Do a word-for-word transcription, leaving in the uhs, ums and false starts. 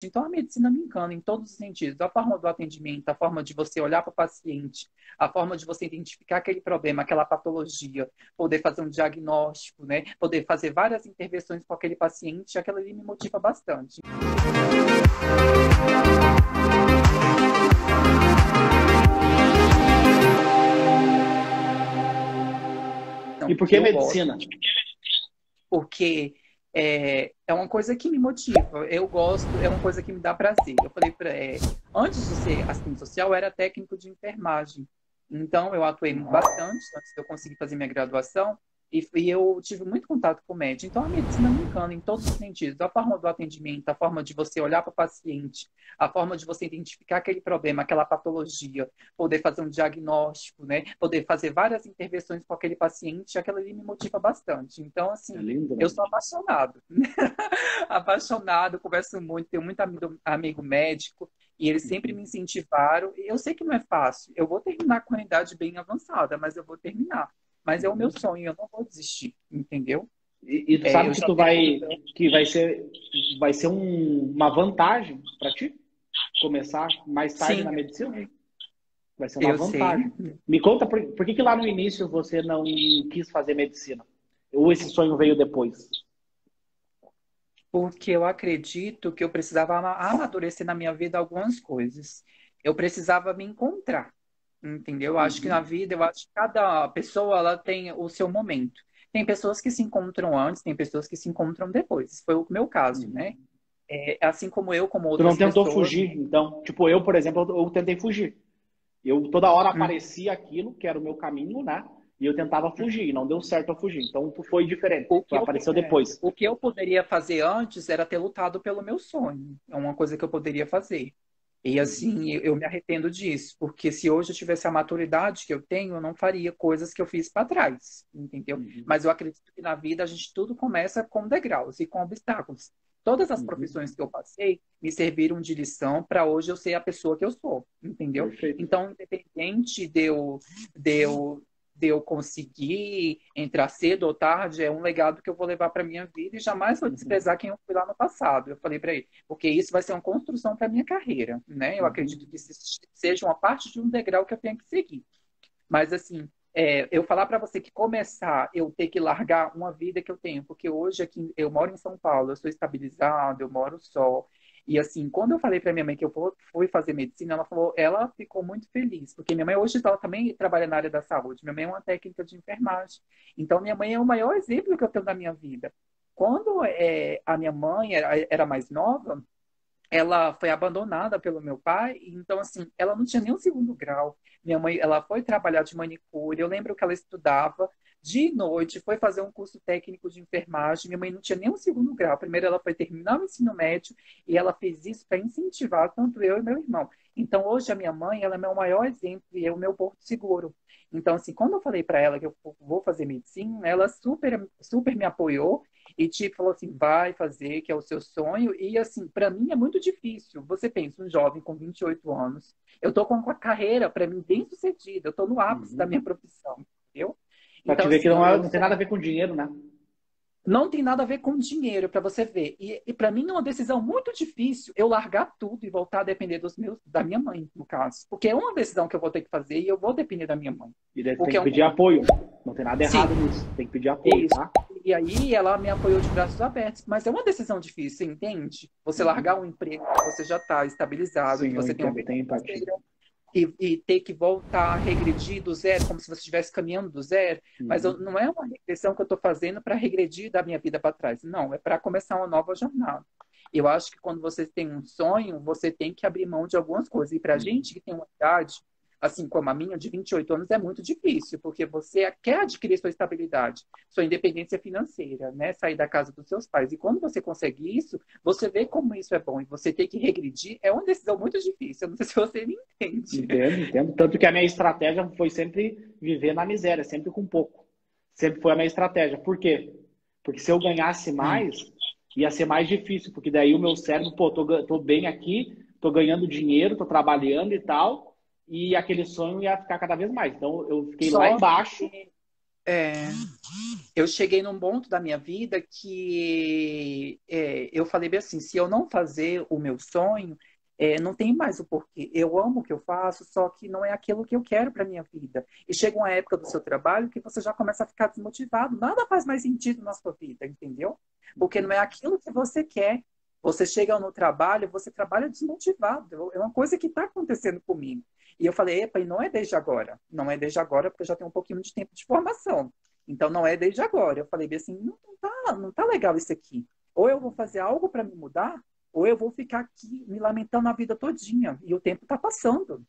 Então, a medicina me engana em todos os sentidos. A forma do atendimento, a forma de você olhar para o paciente, a forma de você identificar aquele problema, aquela patologia, poder fazer um diagnóstico, né? Poder fazer várias intervenções com aquele paciente, aquilo ali me motiva bastante. E por que medicina? Porque... É, é uma coisa que me motiva, eu gosto, é uma coisa que me dá prazer. Eu falei pra, é, antes de ser assistente social, eu era técnico de enfermagem. Então, eu atuei bastante antes de eu conseguir fazer minha graduação e, e eu tive muito contato com o médico. Então, a medicina me encanta em todos os sentidos. A forma do atendimento, a forma de você olhar para o paciente, a forma de você identificar aquele problema, aquela patologia, poder fazer um diagnóstico, né? Poder fazer várias intervenções com aquele paciente, aquilo ali me motiva bastante. Então, assim, é lindo, eu sou apaixonado. Apaixonado, converso muito, tenho muito amigo, amigo médico. E eles sempre me incentivaram. Eu sei que não é fácil. Eu vou terminar com a idade bem avançada, mas eu vou terminar. Mas é o meu sonho, eu não vou desistir, entendeu? E, e tu é, sabe que tu vai, que vai ser, vai ser um, uma vantagem para ti começar mais tarde Sim. na medicina? Vai ser uma eu vantagem. Sei. Me conta, por, por que, que lá no início você não quis fazer medicina? Ou esse sonho veio depois? Porque eu acredito que eu precisava amadurecer na minha vida algumas coisas. Eu precisava me encontrar, entendeu? Eu acho que na vida, eu acho que cada pessoa ela tem o seu momento. Tem pessoas que se encontram antes, tem pessoas que se encontram depois. Foi o meu caso, né? É, assim como eu, como outras pessoas... Tu não tentou pessoas, fugir, então? Tipo, eu, por exemplo, eu tentei fugir. Eu toda hora aparecia hum. aquilo que era o meu caminho, né? E eu tentava fugir, não deu certo eu fugir. Então, foi diferente, o que apareceu eu, depois. O que eu poderia fazer antes era ter lutado pelo meu sonho. É uma coisa que eu poderia fazer. E assim, eu me arrependo disso. Porque se hoje eu tivesse a maturidade que eu tenho, eu não faria coisas que eu fiz para trás, entendeu? Uhum. Mas eu acredito que na vida a gente tudo começa com degraus e com obstáculos. Todas as uhum. profissões que eu passei me serviram de lição para hoje eu ser a pessoa que eu sou, entendeu? Perfeito. Então, independente de eu... De eu de eu conseguir entrar cedo ou tarde, é um legado que eu vou levar para minha vida e jamais vou desprezar quem eu fui lá no passado. Eu falei para ele, porque isso vai ser uma construção para minha carreira, né? Eu acredito que isso seja uma parte de um degrau que eu tenho que seguir. Mas, assim, é, eu falar para você que começar, eu ter que largar uma vida que eu tenho, porque hoje aqui eu moro em São Paulo, eu sou estabilizado, eu moro só. E assim, quando eu falei para minha mãe que eu fui fazer medicina, ela falou, ela ficou muito feliz, porque minha mãe hoje ela também trabalha na área da saúde. Minha mãe é uma técnica de enfermagem. Então, minha mãe é o maior exemplo que eu tenho na minha vida. Quando é, a minha mãe era, era mais nova, ela foi abandonada pelo meu pai. Então, assim, ela não tinha nenhum segundo grau. Minha mãe, ela foi trabalhar de manicure. Eu lembro que ela estudava de noite, foi fazer um curso técnico de enfermagem. Minha mãe não tinha nenhum segundo grau. Primeiro ela foi terminar o ensino médio e ela fez isso para incentivar tanto eu e meu irmão. Então hoje a minha mãe, ela é meu maior exemplo e é o meu porto seguro. Então assim, quando eu falei para ela que eu vou fazer medicina, ela super, super me apoiou e tipo falou assim, vai fazer, que é o seu sonho. E assim, para mim é muito difícil. Você pensa, um jovem com vinte e oito anos, eu tô com uma carreira para mim bem sucedida, eu tô no ápice uhum. da minha profissão, entendeu? Pra então, te ver assim, que não, é, não tem nada a ver com dinheiro, né? Não tem nada a ver com dinheiro, pra você ver. E, e pra mim é uma decisão muito difícil eu largar tudo e voltar a depender dos meus, da minha mãe, no caso. Porque é uma decisão que eu vou ter que fazer e eu vou depender da minha mãe. E daí tem que é um... pedir apoio. Não tem nada errado Sim. nisso. Tem que pedir apoio, Isso. tá? E aí ela me apoiou de braços abertos. Mas é uma decisão difícil, você entende? Você largar um emprego que você já tá estabilizado, Sim, que você tem um emprego. E, e ter que voltar a regredir do zero, como se você estivesse caminhando do zero. Uhum. Mas eu, não é uma regressão que eu estou fazendo para regredir da minha vida para trás. Não, é para começar uma nova jornada. Eu acho que quando você tem um sonho, você tem que abrir mão de algumas coisas. E para a uhum. gente que tem uma idade, assim como a minha, de vinte e oito anos, é muito difícil. Porque você quer adquirir sua estabilidade, sua independência financeira, né? Sair da casa dos seus pais. E quando você consegue isso, você vê como isso é bom. E você ter que regredir é uma decisão muito difícil. Eu não sei se você me entende. Entendo, entendo. Tanto que a minha estratégia foi sempre viver na miséria, sempre com pouco. Sempre foi a minha estratégia. Por quê? Porque se eu ganhasse mais, hum. ia ser mais difícil. Porque daí o meu cérebro, pô, tô, tô bem aqui, tô ganhando dinheiro, tô trabalhando e tal... E aquele sonho ia ficar cada vez mais. Então, eu fiquei Só lá embaixo. Que... É, eu cheguei num ponto da minha vida que é, eu falei bem assim, se eu não fazer o meu sonho, é, não tem mais o porquê. Eu amo o que eu faço, só que não é aquilo que eu quero para minha vida. E chega uma época do seu trabalho que você já começa a ficar desmotivado, nada faz mais sentido na sua vida, entendeu? Porque não é aquilo que você quer. Você chega no trabalho, você trabalha desmotivado. É uma coisa que está acontecendo comigo. E eu falei, epa, e não é desde agora. Não é desde agora, porque eu já tenho um pouquinho de tempo de formação. Então, não é desde agora. Eu falei assim, não, não, tá, não tá legal isso aqui. Ou eu vou fazer algo para me mudar, ou eu vou ficar aqui me lamentando a vida todinha. E o tempo está passando.